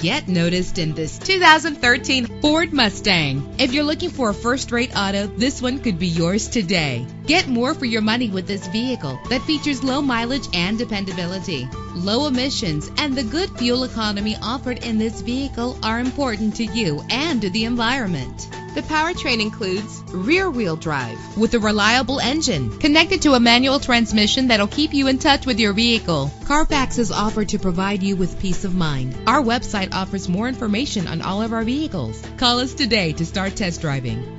Get noticed in this 2013 Ford Mustang. If you're looking for a first-rate auto, this one could be yours today. Get more for your money with this vehicle that features low mileage and dependability. Low emissions and the good fuel economy offered in this vehicle are important to you and to the environment. The powertrain includes rear-wheel drive with a reliable engine connected to a manual transmission that'll keep you in touch with your vehicle. Carfax is offered to provide you with peace of mind. Our website offers more information on all of our vehicles. Call us today to start test driving.